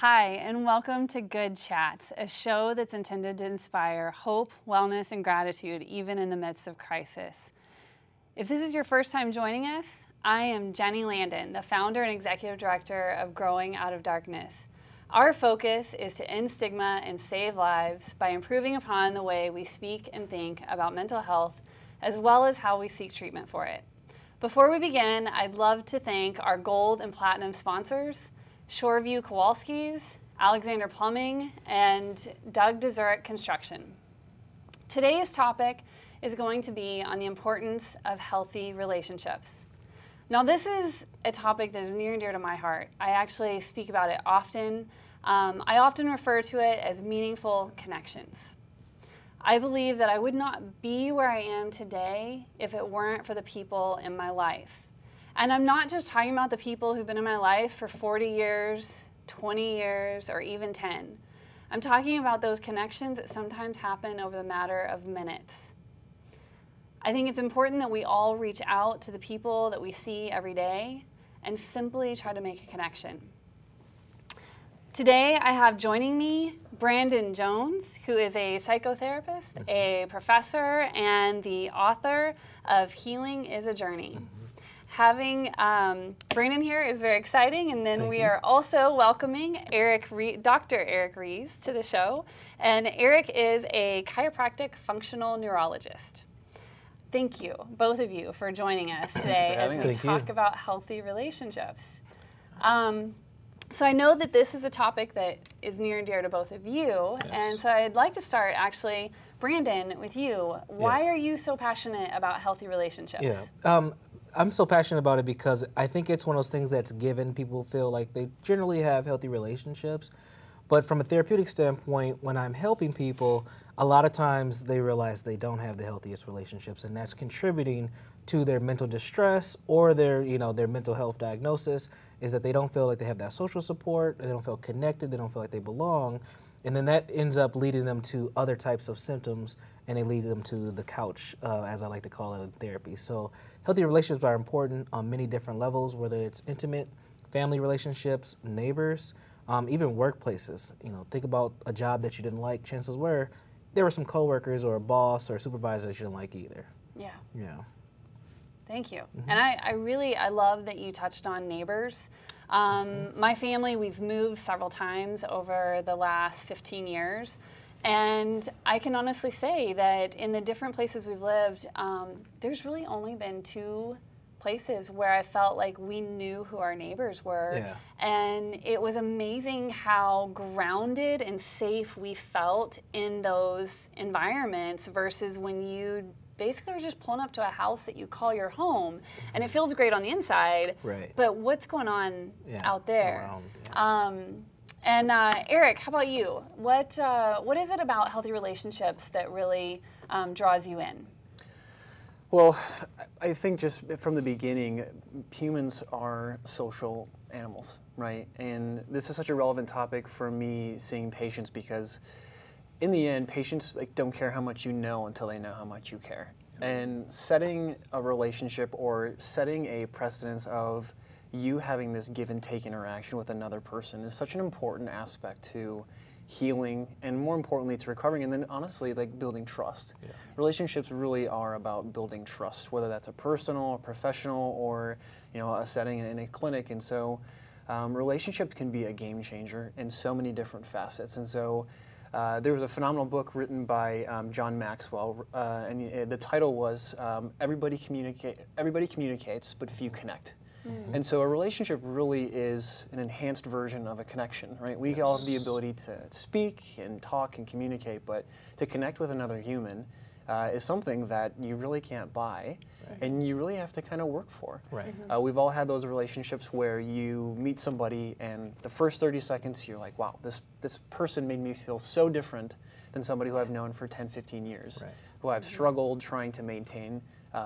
Hi, and welcome to Good Chats, a show that's intended to inspire hope, wellness, and gratitude, even in the midst of crisis. If this is your first time joining us, I am Jenny Landon, the founder and executive director of Growing Out of Darkness. Our focus is to end stigma and save lives by improving upon the way we speak and think about mental health, as well as how we seek treatment for it. Before we begin, I'd love to thank our gold and platinum sponsors, Shoreview Kowalski's, Alexander Plumbing, and Doug Deserik Construction. Today's topic is going to be on the importance of healthy relationships. Now, this is a topic that is near and dear to my heart. I actually speak about it often. I often refer to it as meaningful connections. I believe that I would not be where I am today if it weren't for the people in my life. And I'm not just talking about the people who've been in my life for 40 years, 20 years, or even 10. I'm talking about those connections that sometimes happen over the matter of minutes. I think it's important that we all reach out to the people that we see every day and simply try to make a connection. Today, I have joining me Brandon Jones, who is a psychotherapist, a professor, and the author of Healing Is a Journey. Having Brandon here is very exciting, and then we are also welcoming Dr. Eric Reis to the show. And Eric is a chiropractic functional neurologist. Thank you, both of you, for joining us today as we talk about healthy relationships. So I know that this is a topic that is near and dear to both of you, yes. And so I'd like to start, actually, Brandon, with you. Why are you so passionate about healthy relationships? Yeah. I'm so passionate about it because I think it's one of those things that's given. People feel like they generally have healthy relationships, but from a therapeutic standpoint, when I'm helping people, a lot of times they realize they don't have the healthiest relationships, and that's contributing to their mental distress or their, their mental health diagnosis, is that they don't feel like they have that social support, they don't feel connected, they don't feel like they belong, and then that ends up leading them to other types of symptoms, and they lead them to the couch, as I like to call it in therapy. So healthy relationships are important on many different levels, whether it's intimate, family relationships, neighbors, even workplaces. Think about a job that you didn't like. Chances were there were some coworkers or a boss or a supervisor that you didn't like either. Yeah. Yeah. Thank you. Mm-hmm. And I love that you touched on neighbors. My family, we've moved several times over the last 15 years. And I can honestly say that in the different places we've lived, there's really only been two places where I felt like we knew who our neighbors were. Yeah. And it was amazing how grounded and safe we felt in those environments versus when you basically are just pulling up to a house that you call your home, and it feels great on the inside, right, but what's going on out there? Around, yeah. Eric, how about you? What is it about healthy relationships that really draws you in? Well, I think just from the beginning, humans are social animals, right? And this is such a relevant topic for me seeing patients, because in the end, patients don't care how much you know until they know how much you care. And setting a relationship or setting a precedence of you having this give and take interaction with another person is such an important aspect to healing, and more importantly to recovering, and then honestly building trust. Yeah. Relationships really are about building trust, whether that's a personal, a professional, or a setting in a clinic. And so relationships can be a game changer in so many different facets. And so there was a phenomenal book written by John Maxwell, and the title was Everybody Communicates but Few Connect. Mm-hmm. And so a relationship really is an enhanced version of a connection, right? We all have the ability to speak and talk and communicate, but to connect with another human is something that you really can't buy, right, and you really have to kind of work for. Right. Mm-hmm. We've all had those relationships where you meet somebody and the first 30 seconds you're like, wow, this person made me feel so different than somebody who I've known for 10, 15 years, right, who I've struggled trying to maintain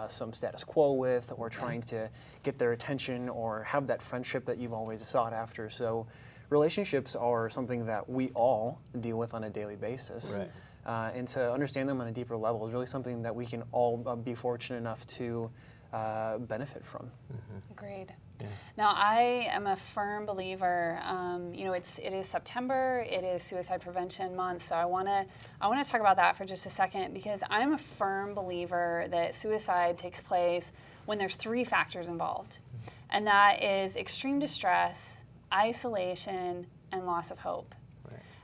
some status quo with, or trying to get their attention or have that friendship that you've always sought after. So relationships are something that we all deal with on a daily basis. Right. And to understand them on a deeper level is really something that we can all be fortunate enough to benefit from. Mm-hmm. Agreed. Yeah. Now, I am a firm believer. You know, it is September. It is Suicide Prevention Month. So I want to talk about that for just a second, because I'm a firm believer that suicide takes place when there's three factors involved, and that is extreme distress, isolation, and loss of hope.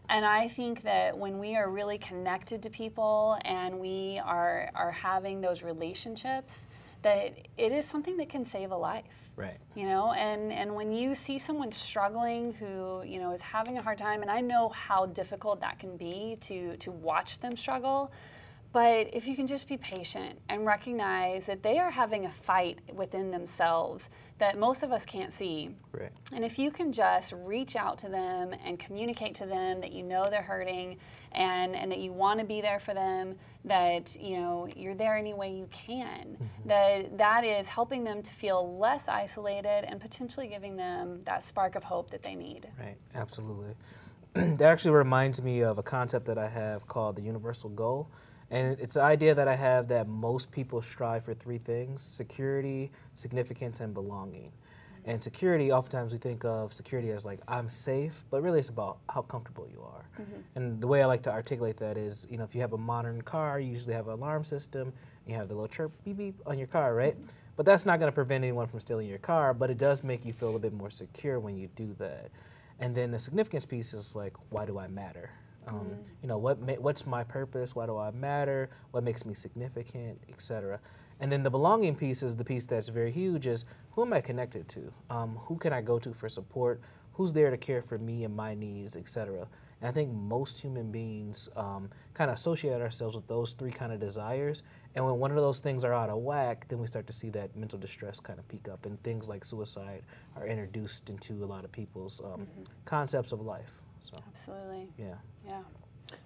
And I think that when we are really connected to people and we are having those relationships, that it is something that can save a life. Right. You know, and when you see someone struggling who, you know, is having a hard time, and I know how difficult that can be to watch them struggle, but if you can just be patient and recognize that they are having a fight within themselves that most of us can't see. Right. And if you can just reach out to them and communicate to them that you know they're hurting and that you want to be there for them, that you know you're there any way you can, mm-hmm. that is helping them to feel less isolated and potentially giving them that spark of hope that they need. Right, absolutely. That actually reminds me of a concept that I have called the universal goal. And it's the idea that I have that most people strive for three things: security, significance, and belonging. And security, oftentimes we think of security as like, I'm safe, but really it's about how comfortable you are. Mm-hmm. And the way I like to articulate that is, you know, if you have a modern car, you usually have an alarm system, and you have the little chirp, beep, beep on your car, right? Mm-hmm. But that's not gonna prevent anyone from stealing your car, but it does make you feel a bit more secure when you do that. And then the significance piece is like, why do I matter? You know, what's my purpose? Why do I matter? What makes me significant, etc. And then the belonging piece is the piece that's very huge, is who am I connected to? Who can I go to for support? Who's there to care for me and my needs, etc. And I think most human beings kind of associate ourselves with those three kind of desires. And when one of those things are out of whack, then we start to see that mental distress kind of peak up, and things like suicide are introduced into a lot of people's concepts of life. So, absolutely. Yeah. Yeah.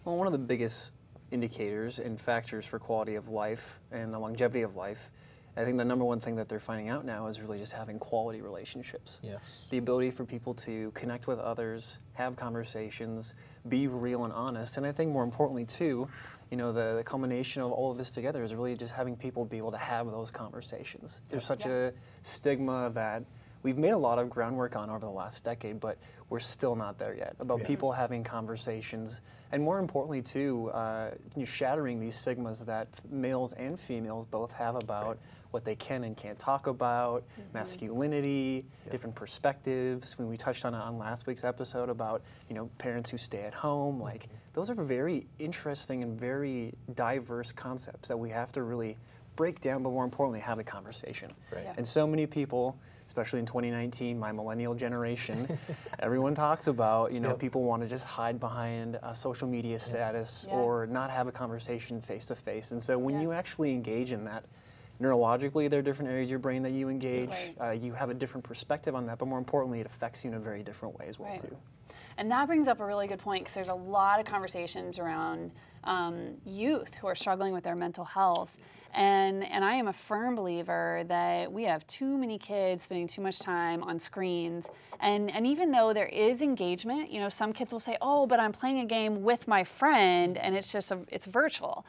Well, one of the biggest indicators and factors for quality of life and the longevity of life, I think the number one thing that they're finding out now is really just having quality relationships. Yes. The ability for people to connect with others, have conversations, be real and honest. And I think more importantly too, you know, the culmination of all of this together is really just having people be able to have those conversations. There's such a stigma that we've made a lot of groundwork on over the last decade, but we're still not there yet, about people having conversations, and more importantly too, shattering these stigmas that males and females both have about what they can and can't talk about, masculinity, different perspectives. When we touched on it on last week's episode about, you know, parents who stay at home, like those are very interesting and very diverse concepts that we have to really break down, but more importantly, have a conversation. Right. Yeah. And so many people, especially in 2019, my millennial generation, everyone talks about, you know, people want to just hide behind a social media status or not have a conversation face to face. And so when you actually engage in that, neurologically, there are different areas of your brain that you engage. Right. You have a different perspective on that, but more importantly, it affects you in a very different way as well too. And that brings up a really good point, because there's a lot of conversations around youth who are struggling with their mental health. And I am a firm believer that we have too many kids spending too much time on screens. And even though there is engagement, you know, some kids will say, oh, but I'm playing a game with my friend, and it's just, it's virtual.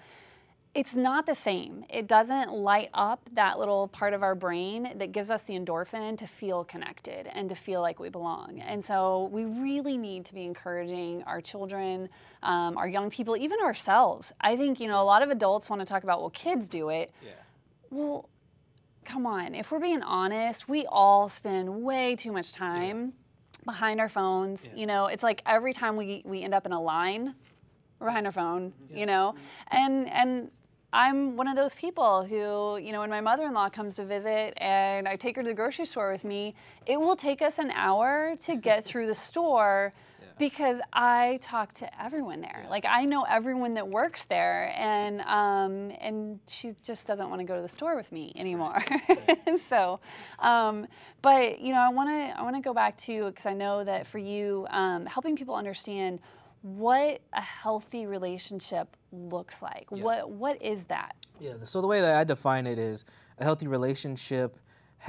It's not the same. It doesn't light up that little part of our brain that gives us the endorphin to feel connected and to feel like we belong. And so we really need to be encouraging our children, our young people, even ourselves. I think, you know, a lot of adults want to talk about, well, kids do it. Yeah. Well, come on. If we're being honest, we all spend way too much time behind our phones. Yeah. You know, it's like every time we end up in a line, we're behind our phone, you know? And I'm one of those people who, you know, when my mother-in-law comes to visit and I take her to the grocery store with me, it will take us an hour to get through the store because I talk to everyone there. Like, I know everyone that works there, and she just doesn't want to go to the store with me anymore. So, but, you know, I want to go back to, because I know that for you, helping people understand what a healthy relationship looks like. Yeah. What is that? Yeah, so the way that I define it is, a healthy relationship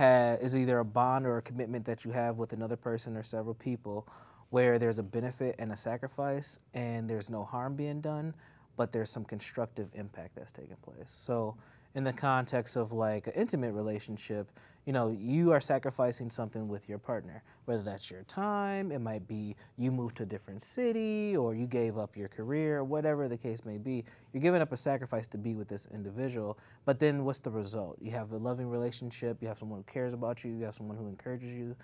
is either a bond or a commitment that you have with another person or several people where there's a benefit and a sacrifice, and there's no harm being done, but there's some constructive impact that's taking place. So in the context of like an intimate relationship, you know, you are sacrificing something with your partner, whether that's your time, it might be you moved to a different city or you gave up your career, whatever the case may be, you're giving up a sacrifice to be with this individual. But then what's the result? You have a loving relationship, you have someone who cares about you, you have someone who encourages you,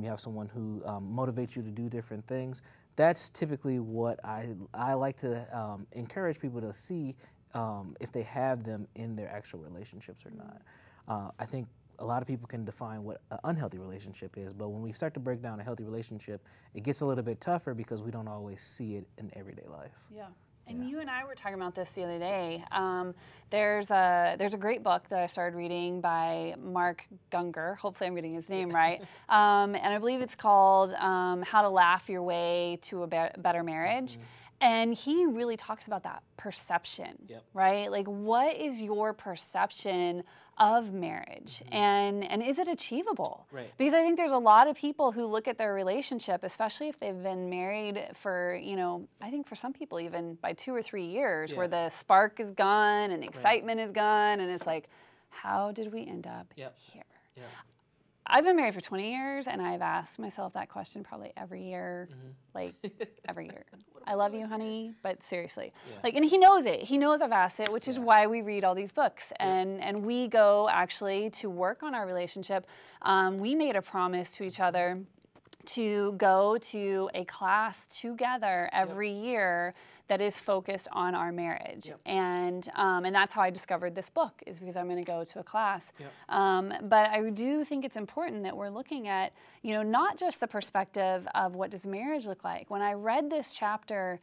you have someone who motivates you to do different things. That's typically what I like to encourage people to see if they have them in their actual relationships or not. I think a lot of people can define what an unhealthy relationship is, but when we start to break down a healthy relationship, it gets a little bit tougher because we don't always see it in everyday life. Yeah. And you and I were talking about this the other day. There's a great book that I started reading by Mark Gunger. Hopefully I'm getting his name right. And I believe it's called How to Laugh Your Way to a Better Marriage. Mm-hmm. And he really talks about that perception, yep. Right? Like, what is your perception of marriage? Mm-hmm. And is it achievable? Right. Because I think there's a lot of people who look at their relationship, especially if they've been married for, you know, I think for some people even by 2 or 3 years, yeah. Where the spark is gone and the excitement right. is gone. And it's like, how did we end up yep. here? Yeah. I've been married for 20 years, and I've asked myself that question probably every year, mm-hmm. like every year. I love you, honey, but seriously. Yeah. Like, and he knows it. He knows I've asked it, which yeah. is why we read all these books. And, yeah. and we go, actually, to work on our relationship. We made a promise to each other to go to a class together every yep. year that is focused on our marriage. Yep. And that's how I discovered this book, is because I'm gonna go to a class. Yep. But I do think it's important that we're looking at, you know, not just the perspective of what does marriage look like. When I read this chapter,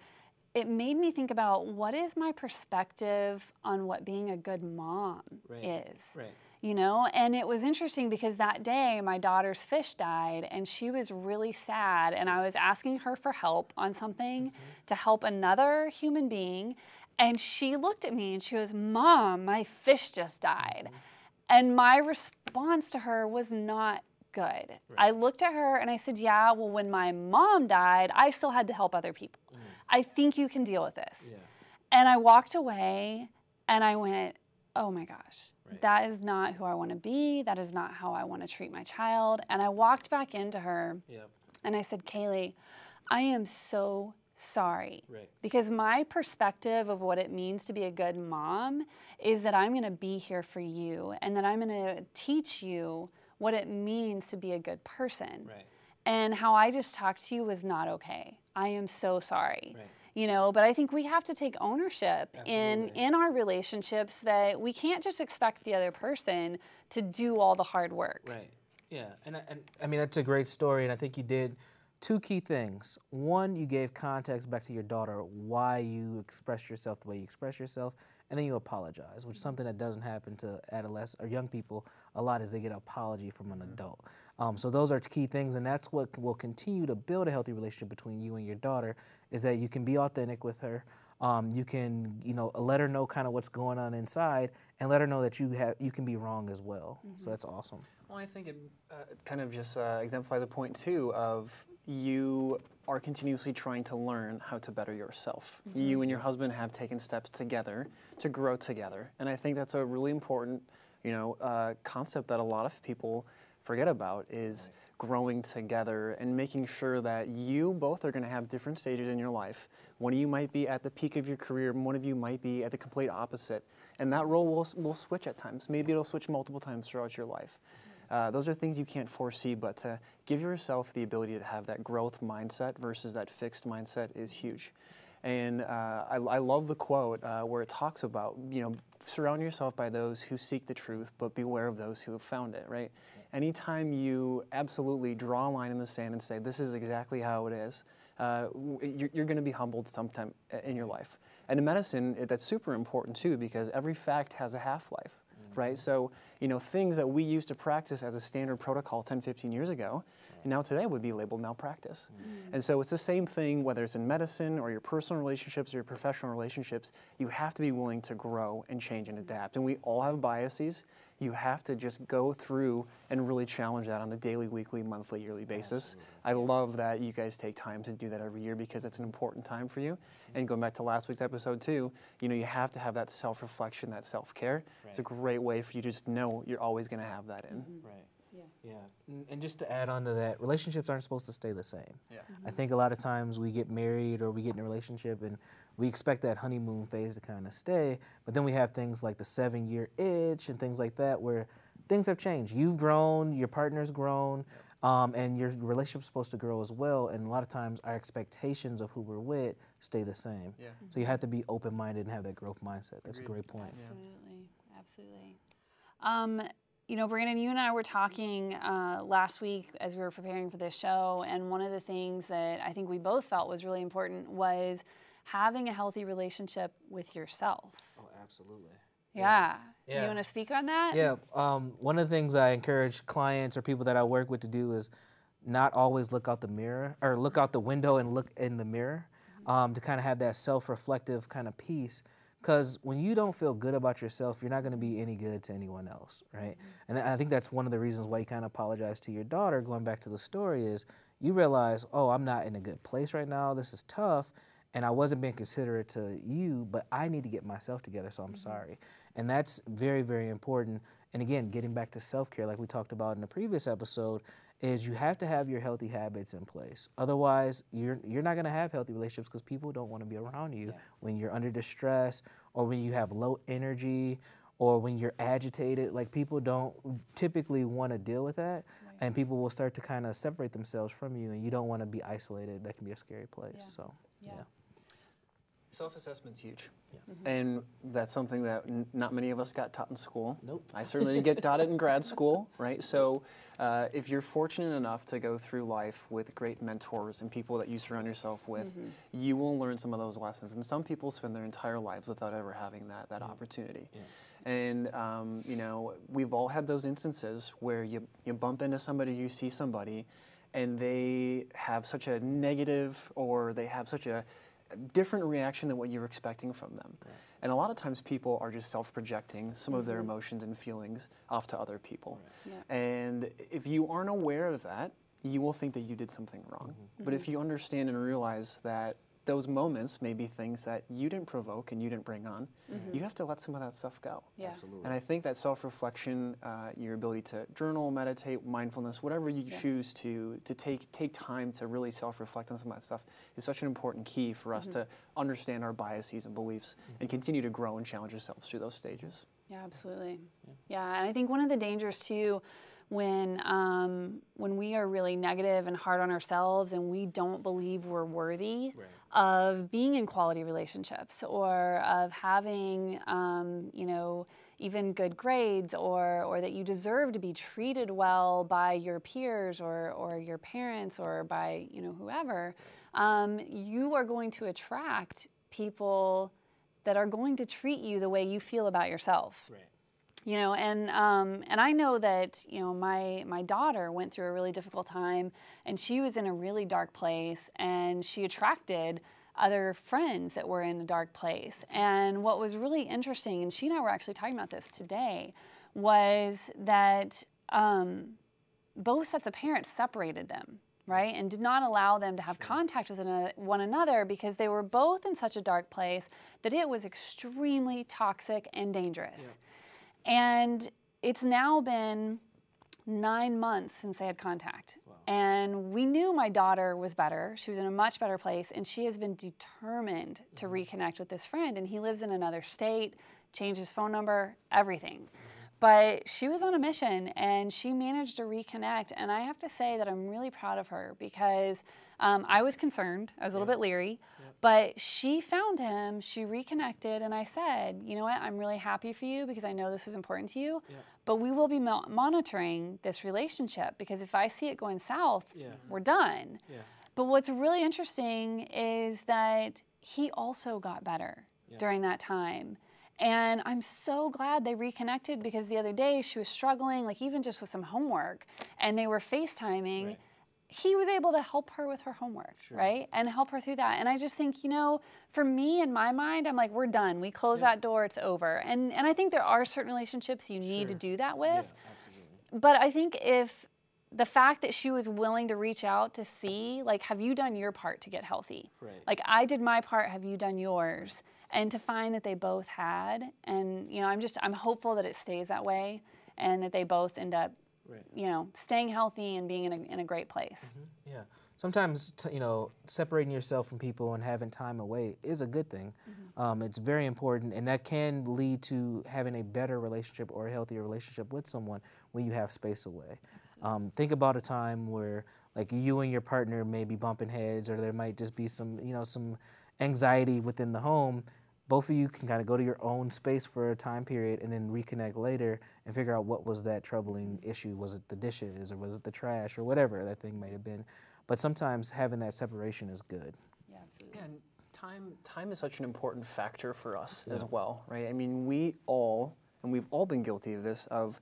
it made me think about what is my perspective on what being a good mom right. is. Right. You know, and it was interesting because that day my daughter's fish died and she was really sad, and I was asking her for help on something mm-hmm. to help another human being, and she looked at me and she goes, "Mom, my fish just died." Mm-hmm. And my response to her was not good. Right. I looked at her and I said, "Yeah, well, when my mom died, I still had to help other people. Mm-hmm. I think you can deal with this." Yeah. And I walked away and I went, "Oh my gosh, right. that is not who I want to be. That is not how I want to treat my child." And I walked back into her yep. and I said, "Kaylee, I am so sorry." Right. Because my perspective of what it means to be a good mom is that I'm going to be here for you and that I'm going to teach you what it means to be a good person. Right. And how I just talked to you was not okay. I am so sorry. Right. You know, but I think we have to take ownership in our relationships, that we can't just expect the other person to do all the hard work. Right. Yeah. And I mean, that's a great story. And I think you did two key things. One, you gave context back to your daughter, why you express yourself the way you express yourself. And then you apologize, which is something that doesn't happen to adolescents or young people a lot, is they get an apology from an adult. So those are key things, and that's what will continue to build a healthy relationship between you and your daughter, is that you can be authentic with her. You can, you know, let her know kind of what's going on inside, and let her know that you can be wrong as well. Mm-hmm. So that's awesome. Well, I think it kind of just exemplifies a point too of you are continuously trying to learn how to better yourself. Mm-hmm. You and your husband have taken steps together to grow together, and I think that's a really important, you know, concept that a lot of people forget about, is growing together and making sure that you both are going to have different stages in your life. One of you might be at the peak of your career, and one of you might be at the complete opposite. And that role will switch at times. Maybe it'll switch multiple times throughout your life. Those are things you can't foresee, but to give yourself the ability to have that growth mindset versus that fixed mindset is huge. And I love the quote where it talks about, you know, surround yourself by those who seek the truth, but beware of those who have found it, right? Anytime you absolutely draw a line in the sand and say, this is exactly how it is, you're going to be humbled sometime in your life. And in medicine, that's super important too, because every fact has a half-life, mm-hmm. right? So, you know, things that we used to practice as a standard protocol 10, 15 years ago, and now today would be labeled malpractice. Mm-hmm. And so it's the same thing, whether it's in medicine or your personal relationships or your professional relationships, you have to be willing to grow and change and adapt. And we all have biases. you have to just go through and really challenge that on a daily, weekly, monthly, yearly basis. Absolutely. I love that you guys take time to do that every year because it's an important time for you. Mm-hmm. And going back to last week's episode too, you know, you have to have that self-reflection, that self-care. Right. It's a great way for you to just know you're always going to have that in. Mm-hmm. Right. Yeah. Yeah. And just to add on to that, relationships aren't supposed to stay the same. Yeah. Mm-hmm. I think a lot of times we get married or we get in a relationship and we expect that honeymoon phase to kind of stay, but then we have things like the 7-year itch and things like that where things have changed. You've grown, your partner's grown, and your relationship's supposed to grow as well, and a lot of times our expectations of who we're with stay the same. Yeah. Mm-hmm. So you have to be open-minded and have that growth mindset. That's a great point. Absolutely, yeah. Absolutely. You know, Brandon, you and I were talking last week as we were preparing for this show, and one of the things that I think we both felt was really important was having a healthy relationship with yourself. Oh, absolutely. Yeah. Yeah. You want to speak on that? Yeah. One of the things I encourage clients or people that I work with to do is not always look out the mirror or look out the window and look in the mirror, to kind of have that self-reflective kind of piece. Because when you don't feel good about yourself, you're not going to be any good to anyone else, right? And I think that's one of the reasons why you kind of apologize to your daughter, going back to the story, is you realize, oh, I'm not in a good place right now, this is tough, and I wasn't being considerate to you, but I need to get myself together, so I'm sorry. And that's very, very important. And again, getting back to self-care, like we talked about in the previous episode, is you have to have your healthy habits in place. Otherwise, you're not gonna have healthy relationships because people don't wanna be around you when you're under distress or when you have low energy or when you're agitated. Like, people don't typically wanna deal with that, and people will start to kind of separate themselves from you, and you don't wanna be isolated. That can be a scary place, so yeah. Self-assessment's huge, and that's something that not many of us got taught in school. Nope. I certainly didn't get taught it in grad school, right? So if you're fortunate enough to go through life with great mentors and people that you surround yourself with, you will learn some of those lessons. And some people spend their entire lives without ever having that opportunity. Yeah. And, you know, we've all had those instances where you bump into somebody, you see somebody, and they have such a negative, or they have such a different reaction than what you're expecting from them. Right. And a lot of times people are just self-projecting some of their emotions and feelings off to other people. Right. Yeah. And if you aren't aware of that, you will think that you did something wrong. But if you understand and realize that those moments may be things that you didn't provoke and you didn't bring on, you have to let some of that stuff go. Yeah. Absolutely. And I think that self-reflection, your ability to journal, meditate, mindfulness, whatever you choose to take time to really self-reflect on some of that stuff is such an important key for us to understand our biases and beliefs and continue to grow and challenge ourselves through those stages. Yeah, absolutely. Yeah, yeah. And I think one of the dangers too, when we are really negative and hard on ourselves and we don't believe we're worthy of being in quality relationships or of having, you know, even good grades, or that you deserve to be treated well by your peers or your parents or by, you know, whoever, you are going to attract people that are going to treat you the way you feel about yourself. Right. You know, and I know that, you know, my daughter went through a really difficult time, and she was in a really dark place, and she attracted other friends that were in a dark place. And what was really interesting, and she and I were actually talking about this today, was that both sets of parents separated them, right, and did not allow them to have contact with one another because they were both in such a dark place that it was extremely toxic and dangerous. Yeah. And it's now been 9 months since they had contact. Wow. And we knew my daughter was better. She was in a much better place, and she has been determined to reconnect with this friend. And he lives in another state, changed his phone number, everything. But she was on a mission, and she managed to reconnect. And I have to say that I'm really proud of her because I was concerned. I was a little bit leery. Yep. But she found him. She reconnected. And I said, you know what? I'm really happy for you because I know this was important to you. Yep. But we will be monitoring this relationship because if I see it going south, we're done. Yeah. But what's really interesting is that he also got better during that time. And I'm so glad they reconnected because the other day she was struggling, like even just with some homework, and they were FaceTiming. Right. he was able to help her with her homework, sure, right? And help her through that. And I just think, you know, for me, in my mind, I'm like, we're done. We close yeah. that door, it's over. And I think there are certain relationships you need sure. to do that with. Yeah, absolutely. But I think if the fact that she was willing to reach out to see, like, have you done your part to get healthy? Right. Like, I did my part, have you done yours? And to find that they both had. And, you know, I'm hopeful that it stays that way and that they both end up, right, you know, staying healthy and being in a great place. Mm-hmm. Yeah. Sometimes, you know, separating yourself from people and having time away is a good thing. Mm-hmm. It's very important, and that can lead to having a better relationship or a healthier relationship with someone when you have space away. Think about a time where, like, you and your partner may be bumping heads, or there might just be some, you know, some anxiety within the home. Both of you can kind of go to your own space for a time period and then reconnect later and figure out what was that troubling issue. Was it the dishes, or was it the trash, or whatever that thing might have been? But sometimes having that separation is good. Yeah, absolutely. Yeah, and time is such an important factor for us yeah. as well, right? I mean, we've all been guilty of this, of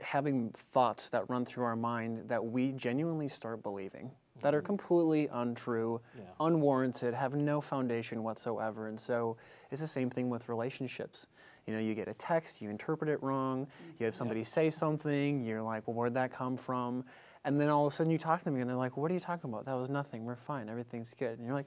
having thoughts that run through our mind that we genuinely start believing, that are completely untrue, yeah. unwarranted, have no foundation whatsoever. And so it's the same thing with relationships. You know, you get a text, you interpret it wrong, you have somebody yeah. say something, you're like, well, where'd that come from? And then all of a sudden you talk to them and they're like, what are you talking about? That was nothing, we're fine, everything's good. And you're like,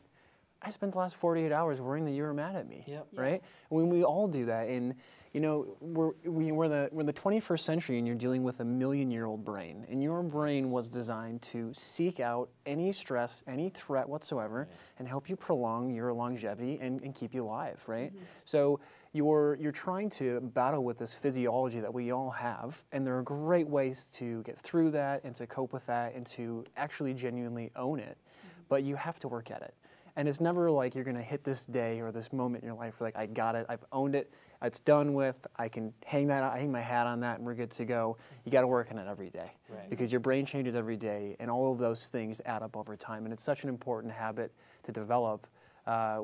I spent the last 48 hours worrying that you were mad at me, yep. right? When we all do that, and you know, we're the 21st century, and you're dealing with a million-year-old brain, and your brain was designed to seek out any stress, any threat whatsoever, yeah. and help you prolong your longevity and keep you alive, right? Mm-hmm. So you're trying to battle with this physiology that we all have, and there are great ways to get through that and to cope with that and to actually genuinely own it, mm-hmm. but you have to work at it. And it's never like you're gonna hit this day or this moment in your life where, like, I got it, I've owned it, it's done with, I can hang my hat on that, and we're good to go. You gotta work on it every day. Right. Because your brain changes every day, and all of those things add up over time. And it's such an important habit to develop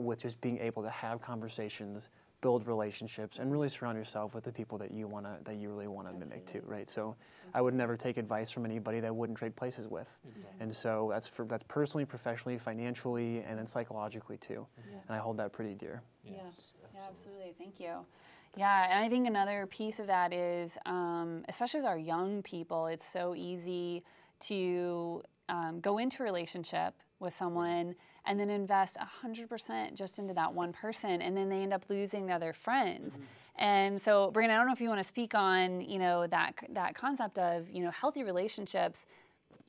with just being able to have conversations, build relationships, and really surround yourself with the people that you really wanna Absolutely. Mimic too, right? So I would never take advice from anybody that I wouldn't trade places with, mm-hmm. and so that's personally, professionally, financially, and then psychologically too. Yeah. And I hold that pretty dear. Yes. Yeah. Absolutely. Yeah, absolutely. Thank you. Yeah, and I think another piece of that is, especially with our young people, it's so easy to go into a relationship with someone and then invest 100% just into that one person, and then they end up losing the other friends. Mm-hmm. And so, Brandon, I don't know if you want to speak on, you know, that concept of, you know, healthy relationships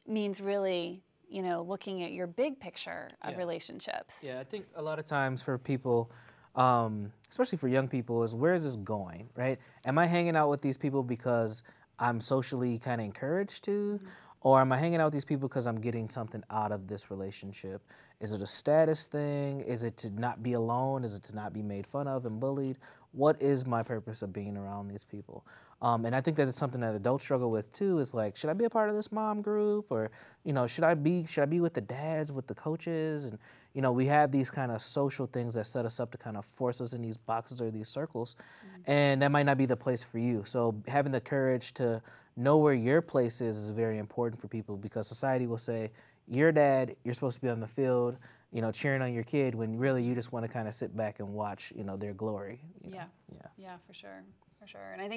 means really, you know, looking at your big picture of yeah. relationships. Yeah, I think a lot of times for people, especially for young people, is where is this going, right? Am I hanging out with these people because I'm socially kind of encouraged to? Mm-hmm. Or am I hanging out with these people because I'm getting something out of this relationship? Is it a status thing? Is it to not be alone? Is it to not be made fun of and bullied? What is my purpose of being around these people? And I think that it's something that adults struggle with too, is like, should I be a part of this mom group? Or, you know, should I be with the dads, with the coaches? And, you know, we have these kind of social things that set us up to kind of force us in these boxes or these circles, mm-hmm. and that might not be the place for you. So having the courage to know where your place is very important for people, because society will say, you're dad, you're supposed to be on the field, you know, cheering on your kid, when really you just want to kind of sit back and watch, you know, their glory. Yeah. Yeah. Yeah, for sure. For sure. And I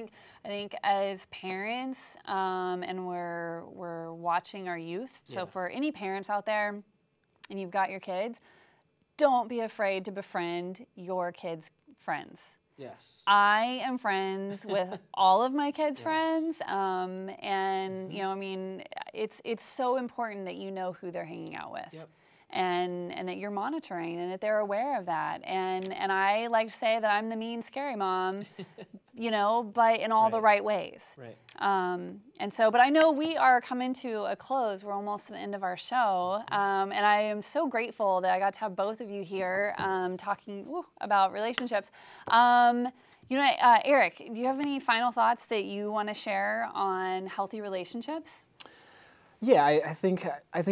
think as parents, and we're watching our youth. So yeah. for any parents out there and you've got your kids, don't be afraid to befriend your kids' friends. Yes. I am friends with all of my kids' yes. friends, and, you know, I mean, it's so important that you know who they're hanging out with, yep. and that you're monitoring, and that they're aware of that. And I like to say that I'm the mean, scary mom, you know, but in all right. the right ways. Right. And so, but I know we are coming to a close. We're almost to the end of our show. And I am so grateful that I got to have both of you here talking about relationships. You know, Eric, do you have any final thoughts that you want to share on healthy relationships? Yeah, I think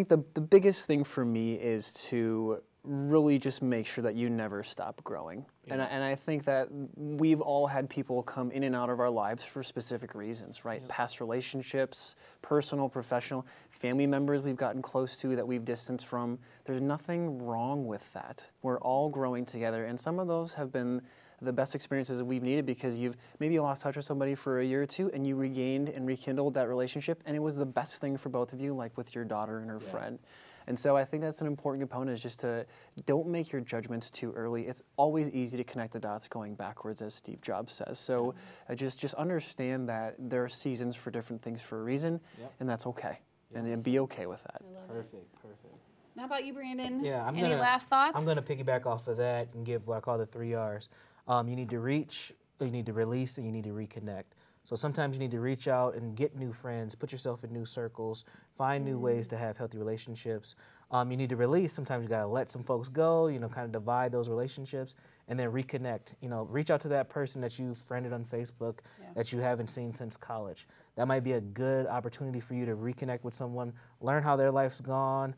the biggest thing for me is to really just make sure that you never stop growing. Yeah. And I think that we've all had people come in and out of our lives for specific reasons, right? Yeah. Past relationships, personal, professional, family members we've gotten close to that we've distanced from. There's nothing wrong with that. We're all growing together, and some of those have been the best experiences that we've needed, because you've maybe lost touch with somebody for a year or two and you regained and rekindled that relationship, and it was the best thing for both of you, like with your daughter and her yeah. friend. And so I think that's an important component, is just to don't make your judgments too early. It's always easy to connect the dots going backwards, as Steve Jobs says. So just understand that there are seasons for different things for a reason, yep. and that's okay. Yep. And be okay with that. Perfect, perfect. How about you, Brandon? Yeah, any last thoughts? I'm going to piggyback off of that and give what I call the 3 R's. You need to reach, you need to release, and you need to reconnect. So sometimes you need to reach out and get new friends, put yourself in new circles, find new ways to have healthy relationships. You need to release. Sometimes you gotta let some folks go, you know, kind of divide those relationships, and then reconnect. You know, reach out to that person that you friended on Facebook yeah. that you haven't seen since college. That might be a good opportunity for you to reconnect with someone, learn how their life's gone,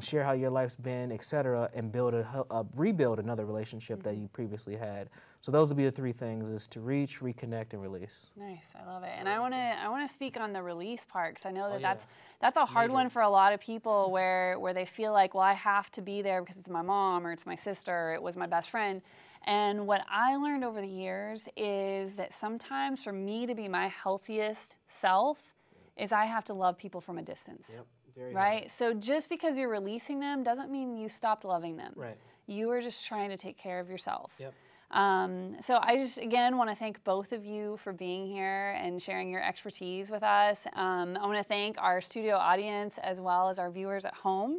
share how your life's been, etc., and build rebuild another relationship that you previously had. So those would be the 3 things: is to reach, reconnect, and release. Nice, I love it. And I want to speak on the release part, because I know that that's a hard one for a lot of people, where they feel like, well, I have to be there because it's my mom or it's my sister or it was my best friend. And what I learned over the years is that sometimes for me to be my healthiest self is I have to love people from a distance. Yep. Very right? Hard. So just because you're releasing them doesn't mean you stopped loving them. Right. You are just trying to take care of yourself. Yep. So I just, again, want to thank both of you for being here and sharing your expertise with us. I want to thank our studio audience as well as our viewers at home.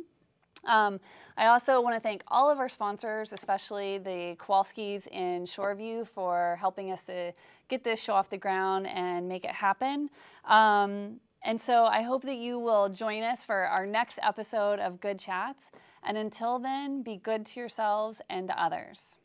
I also want to thank all of our sponsors, especially the Kowalski's in Shoreview, for helping us to get this show off the ground and make it happen. And so I hope that you will join us for our next episode of Good Chats. And until then, be good to yourselves and to others.